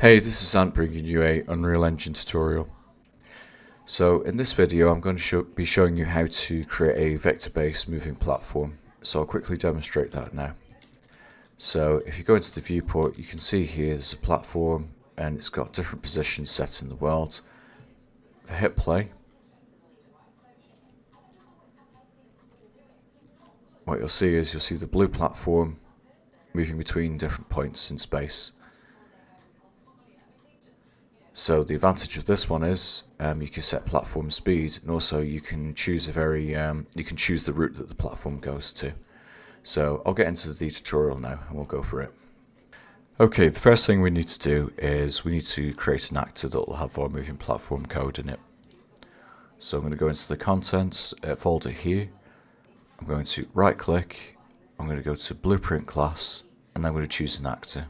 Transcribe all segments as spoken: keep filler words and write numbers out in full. Hey, this is Ant bringing you a Unreal Engine tutorial. So in this video I'm going to show, be showing you how to create a vector-based moving platform. So I'll quickly demonstrate that now. So if you go into the viewport, you can see here there's a platform and it's got different positions set in the world. If I hit play, what you'll see is you'll see the blue platform moving between different points in space. So the advantage of this one is um, you can set platform speed, and also you can choose a very um, you can choose the route that the platform goes to. So I'll get into the tutorial now and we'll go for it. Okay, the first thing we need to do is we need to create an actor that will have our moving platform code in it. So I'm going to go into the contents uh, folder here. I'm going to right click, I'm going to go to Blueprint Class, and I'm going to choose an actor.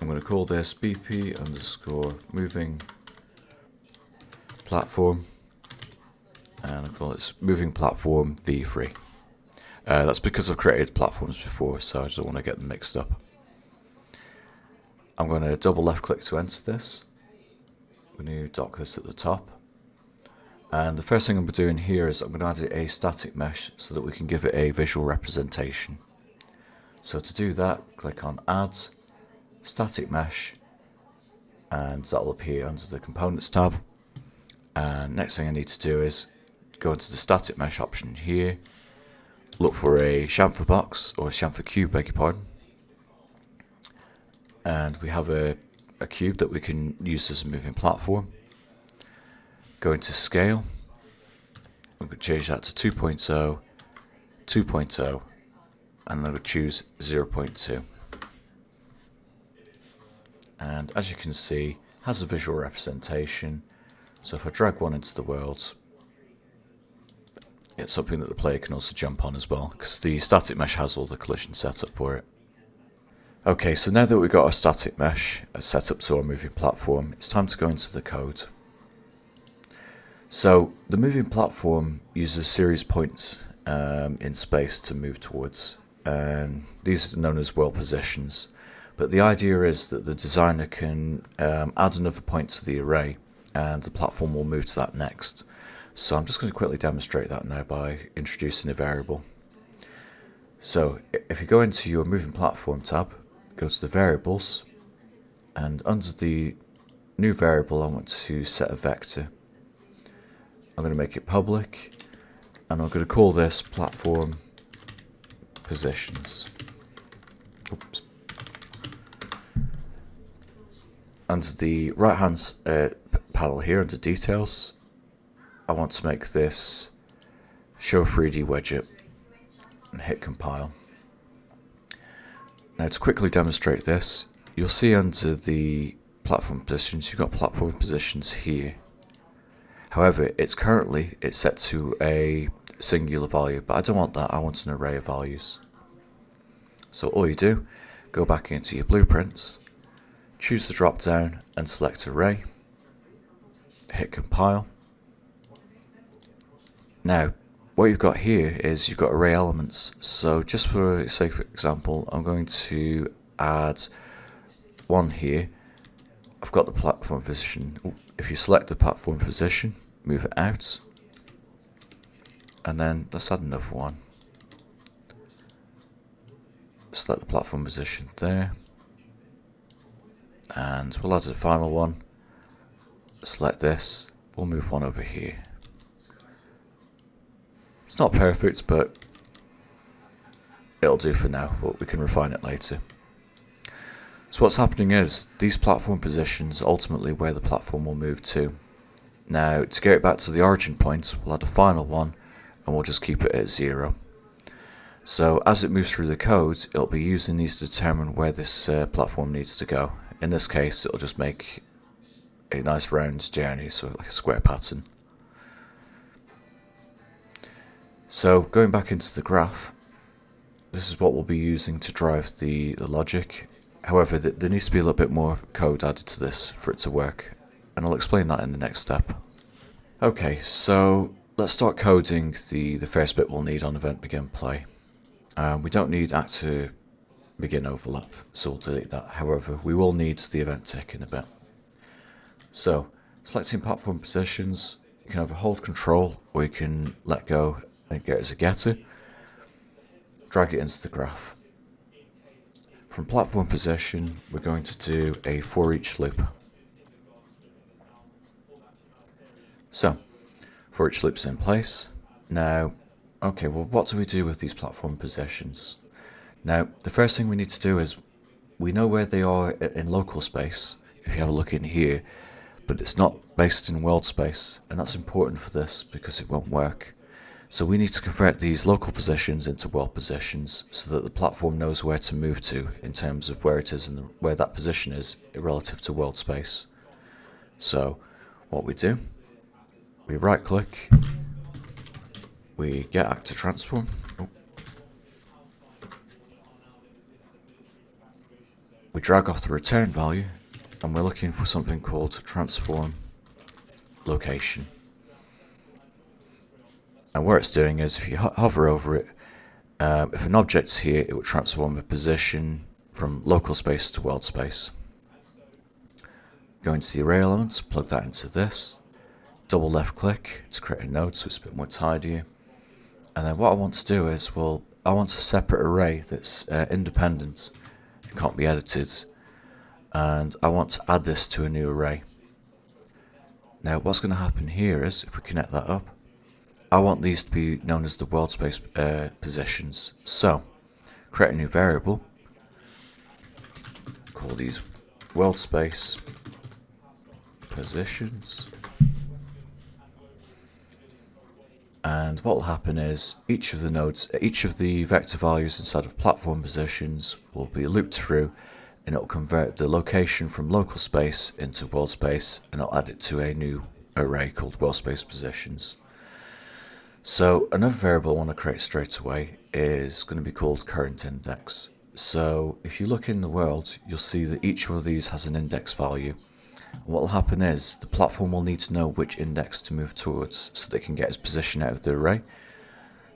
I'm going to call this B P underscore moving platform, and I'll call it moving platform v three. Uh, that's because I've created platforms before, so I just don't want to get them mixed up. I'm going to double left click to enter this. We're going to dock this at the top, and the first thing I'm doing here is I'm going to add a static mesh so that we can give it a visual representation. So to do that, click on Add, Static Mesh, and that will appear under the Components tab. And next thing I need to do is go into the Static Mesh option here, look for a chamfer box, or a chamfer cube, beg your pardon, and we have a, a cube that we can use as a moving platform. Go into Scale, we can change that to two point zero, two point zero, and then we'll choose zero point two. And as you can see, it has a visual representation. So if I drag one into the world, it's something that the player can also jump on as well, because the static mesh has all the collision set up for it. Okay, so now that we've got our static mesh set up to our moving platform, it's time to go into the code. So the moving platform uses series points um, in space to move towards, and these are known as world positions. But the idea is that the designer can um, add another point to the array, and the platform will move to that next. So I'm just going to quickly demonstrate that now by introducing a variable. So if you go into your moving platform tab, go to the variables, and under the new variable I want to set a vector. I'm going to make it public, and I'm going to call this platform positions. Oops. Under the right hand uh, panel here, under details, I want to make this show three D widget, and hit compile. Now to quickly demonstrate this, you'll see under the platform positions, you've got platform positions here. However, it's currently it's set to a singular value, but I don't want that, I want an array of values. So all you do, go back into your blueprints, choose the drop down and select array, hit compile. Now what you've got here is you've got array elements, so just for sake of example I'm going to add one here. I've got the platform position. If you select the platform position, move it out, and then let's add another one. Select the platform position there, and we'll add a final one. Select this, we'll move one over here. It's not perfect, but it'll do for now, but we can refine it later. So what's happening is these platform positions ultimately where the platform will move to. Now to get it back to the origin point, we'll add a final one, and we'll just keep it at zero. So as it moves through the code, it'll be using these to determine where this uh, platform needs to go. In this case, it'll just make a nice round journey, so like a square pattern. So going back into the graph, this is what we'll be using to drive the, the logic. However, th there needs to be a little bit more code added to this for it to work, and I'll explain that in the next step. Okay, so let's start coding the, the first bit we'll need on Event Begin Play. Um, we don't need actor begin overlap, so we'll delete that. However, we will need the event tick in a bit. So, selecting platform positions, you can either hold control or you can let go and get it as a getter, drag it into the graph. From platform position, we're going to do a for each loop. So, for each loop's in place. Now, okay, well, what do we do with these platform positions? Now, the first thing we need to do is, we know where they are in local space, if you have a look in here, but it's not based in world space, and that's important for this because it won't work. So we need to convert these local positions into world positions so that the platform knows where to move to in terms of where it is and where that position is relative to world space. So what we do, we right click, we get actor transform, oh. We drag off the return value, and we're looking for something called transform location. And what it's doing is, if you ho hover over it, uh, if an object's here, it will transform a position from local space to world space. Go into the array elements, plug that into this, double left click to create a node so it's a bit more tidier. And then what I want to do is, well, I want a separate array that's uh, independent, it can't be edited, and I want to add this to a new array. Now what's going to happen here is, if we connect that up, I want these to be known as the world space uh, positions. So, create a new variable, call these world space positions, and what will happen is each of the nodes, each of the vector values inside of platform positions will be looped through, and it will convert the location from local space into world space, and I'll add it to a new array called world space positions. So another variable I want to create straight away is going to be called current index. So if you look in the world, you'll see that each one of these has an index value. And what will happen is the platform will need to know which index to move towards so they can get its position out of the array.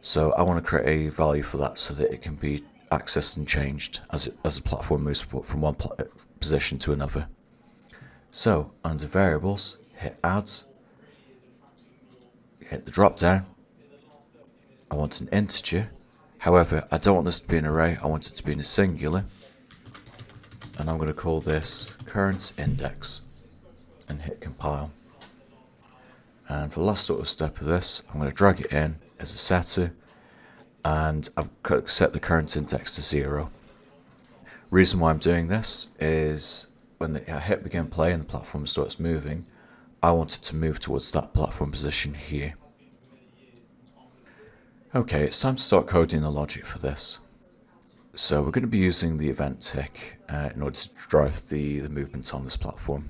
So I want to create a value for that so that it can be accessed and changed as, it, as the platform moves from one position to another. So under variables, hit add, hit the drop down. I want an integer, however I don't want this to be an array, I want it to be in a singular, and I'm going to call this current index and hit compile. And for the last sort of step of this, I'm going to drag it in as a setter, and I've set the current index to zero. Reason why I'm doing this is when the, I hit begin play and the platform starts moving, I want it to move towards that platform position here. Okay, it's time to start coding the logic for this. So we're going to be using the event tick uh, in order to drive the, the movement on this platform.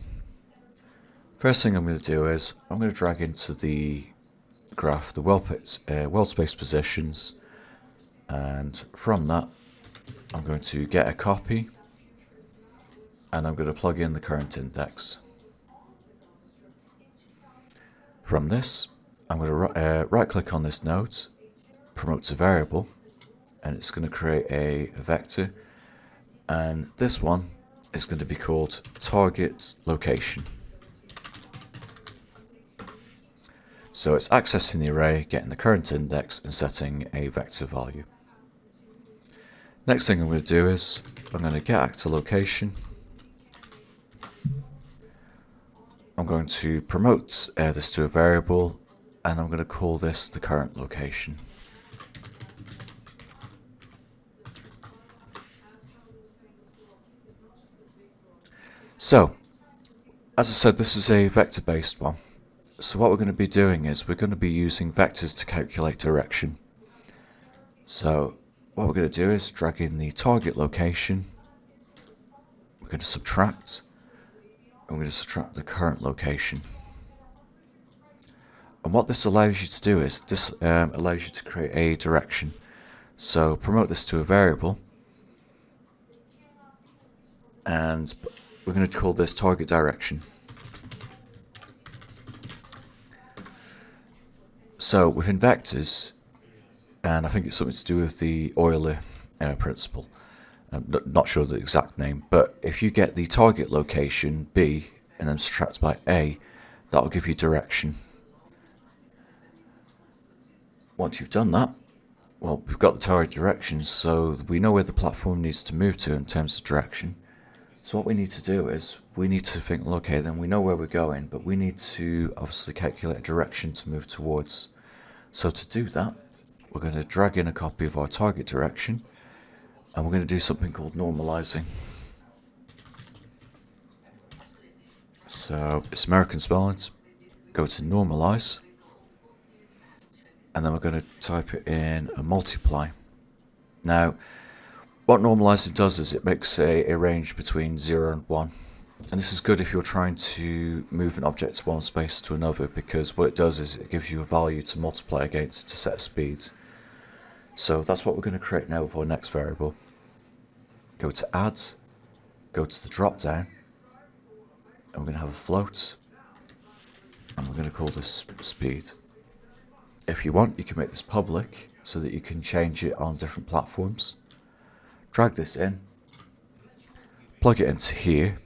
First thing I'm going to do is, I'm going to drag into the graph the world, uh, world space positions, and from that I'm going to get a copy, and I'm going to plug in the current index. From this, I'm going to uh, right click on this node, promote to variable, and it's going to create a vector, and this one is going to be called target location. So it's accessing the array, getting the current index, and setting a vector value. Next thing I'm going to do is I'm going to get actor location. I'm going to promote uh, this to a variable, and I'm going to call this the current location. So, as I said, this is a vector-based one. So what we're going to be doing is we're going to be using vectors to calculate direction. So what we're going to do is drag in the target location. We're going to subtract. I'm going to subtract the current location. And what this allows you to do is this um, allows you to create a direction. So promote this to a variable, and we're going to call this target direction. So within vectors, and I think it's something to do with the Euler uh, principle, I'm not sure the exact name, but if you get the target location B and then subtract by A, that'll give you direction. Once you've done that, well, we've got the target direction, so we know where the platform needs to move to in terms of direction. So what we need to do is we need to think, well, okay, then we know where we're going, but we need to obviously calculate a direction to move towards. So to do that, we're going to drag in a copy of our target direction, and we're going to do something called normalizing. So it's American spelling. Go to normalize, and then we're going to type it in a multiply. Now, what normalizing does is it makes a, a range between zero and one, and this is good if you're trying to move an object from one space to another, because what it does is it gives you a value to multiply against to set speed. So that's what we're going to create now with our next variable. Go to add, go to the drop down, and we're going to have a float, and we're going to call this speed. If you want, you can make this public so that you can change it on different platforms. Drag this in, plug it into here,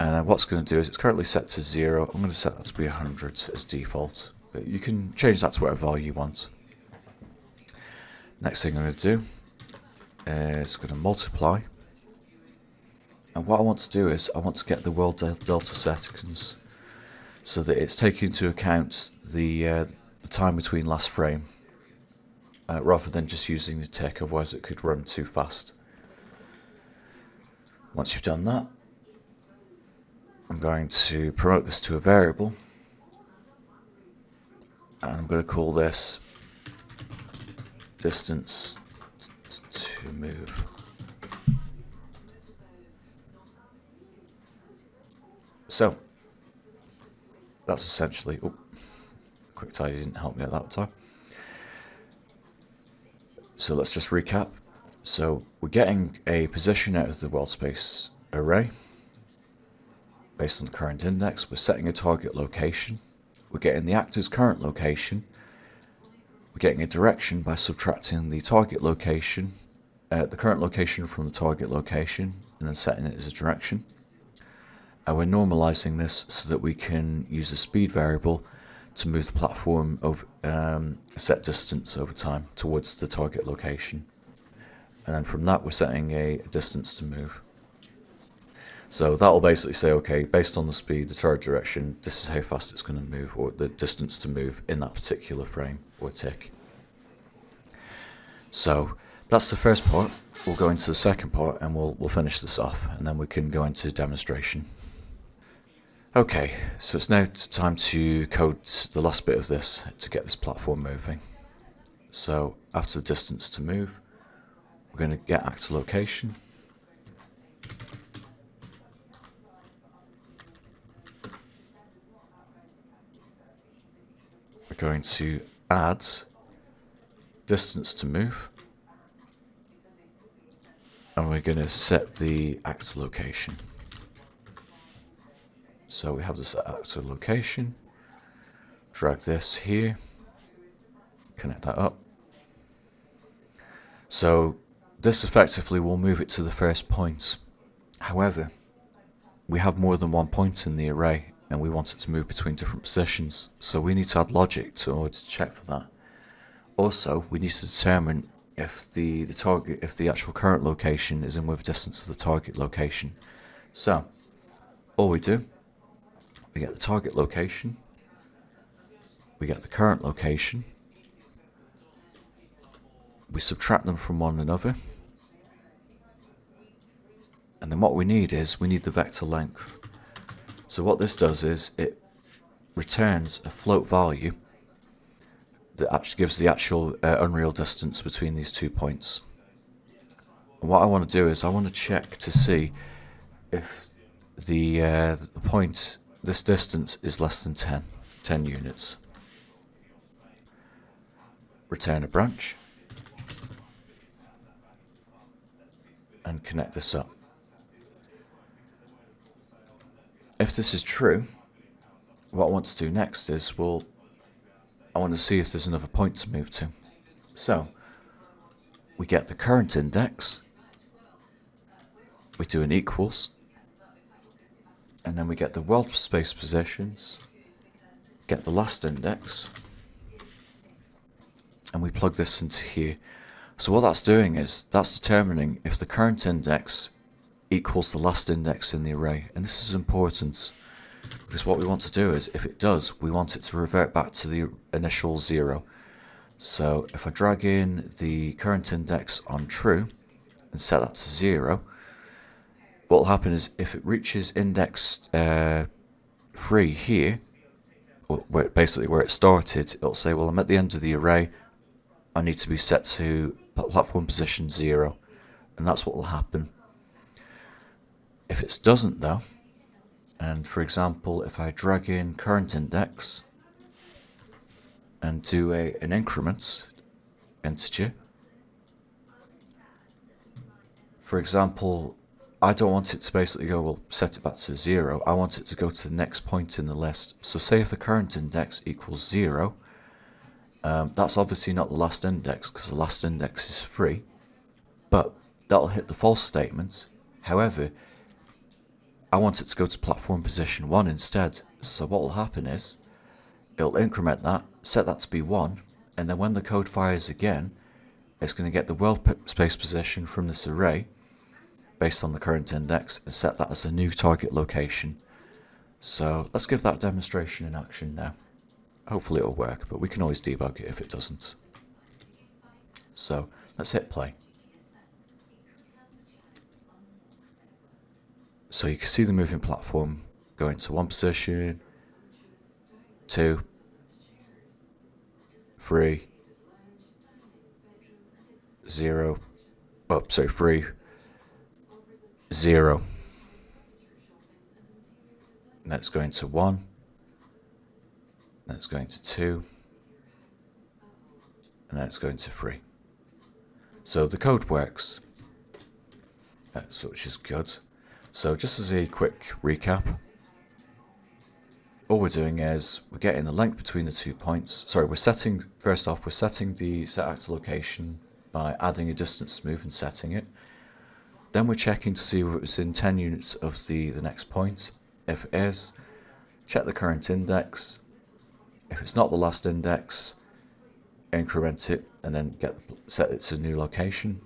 and then what's going to do is it's currently set to zero. I'm going to set that to be one hundred as default, but you can change that to whatever value you want. Next thing I'm going to do is I'm going to multiply, and what I want to do is I want to get the world delta seconds, so that it's taking into account the, uh, the time between last frame, uh, rather than just using the tick, otherwise it could run too fast. Once you've done that, I'm going to promote this to a variable, and I'm going to call this distance to move. So that's essentially, oh, quick tidy didn't help me at that time. So let's just recap. So we're getting a position out of the world space array based on the current index. We're setting a target location. We're getting the actor's current location. We're getting a direction by subtracting the target location, uh, the current location from the target location, and then setting it as a direction. And we're normalizing this so that we can use a speed variable to move the platform over um, a set distance over time towards the target location. And then from that, we're setting a distance to move. So that will basically say, okay, based on the speed, the target direction, this is how fast it's going to move, or the distance to move in that particular frame or tick. So that's the first part. We'll go into the second part, and we'll, we'll finish this off, and then we can go into demonstration. Okay, so it's now time to code the last bit of this to get this platform moving. So after the distance to move, we're going to get actor location. We're going to add distance to move, and we're going to set the actor location. So we have this actor location, drag this here, connect that up. So this effectively will move it to the first point. However, we have more than one point in the array, and we want it to move between different positions. So we need to add logic in order to check for that. Also, we need to determine if the, the target, if the actual current location is in with distance to the target location. So all we do, we get the target location, we get the current location, we subtract them from one another, and then what we need is, we need the vector length. So what this does is, it returns a float value that actually gives the actual uh, unreal distance between these two points. And what I want to do is, I want to check to see if the, uh, the point, this distance is less than ten, ten units. Return a branch, and connect this up. If this is true, what I want to do next is, we'll, I want to see if there's another point to move to. So we get the current index, we do an equals, and then we get the world space positions, get the last index, and we plug this into here. So what that's doing is that's determining if the current index equals the last index in the array, and this is important because what we want to do is, if it does, we want it to revert back to the initial zero. So if I drag in the current index on true and set that to zero, what will happen is if it reaches index uh, three here, where basically where it started, it'll say, well, I'm at the end of the array, I need to be set to platform position zero, and that's what will happen. If it doesn't though, and for example if I drag in current index and do a, an increment integer, for example, I don't want it to basically go, well, set it back to zero. I want it to go to the next point in the list. So say if the current index equals zero, um, that's obviously not the last index because the last index is three, but that'll hit the false statement. However, I want it to go to platform position one instead. So what will happen is it'll increment that, set that to be one, and then when the code fires again, it's going to get the world space position from this array based on the current index and set that as a new target location. So let's give that demonstration in action now. Hopefully it'll work, but we can always debug it if it doesn't. So let's hit play. So you can see the moving platform going to one position, two, three, zero, oh, sorry, three, zero. That's going to one. That's going to two. And that's going to three. So the code works. That's which is good. So just as a quick recap, all we're doing is we're getting the length between the two points. Sorry, we're setting first off, we're setting the set actor location by adding a distance to move and setting it. Then we're checking to see if it was in ten units of the, the next point. If it is, check the current index. If it's not the last index, increment it and then get set it to a new location.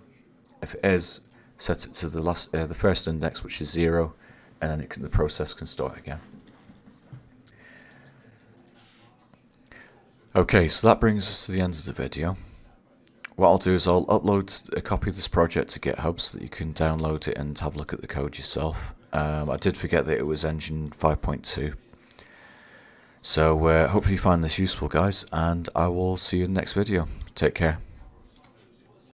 If it is, set it to the last uh, the first index, which is zero, and then it can, the process can start again. Okay, so that brings us to the end of the video. What I'll do is I'll upload a copy of this project to GitHub so that you can download it and have a look at the code yourself. Um, I did forget that it was Engine five point two. So uh, hopefully you find this useful, guys, and I will see you in the next video. Take care.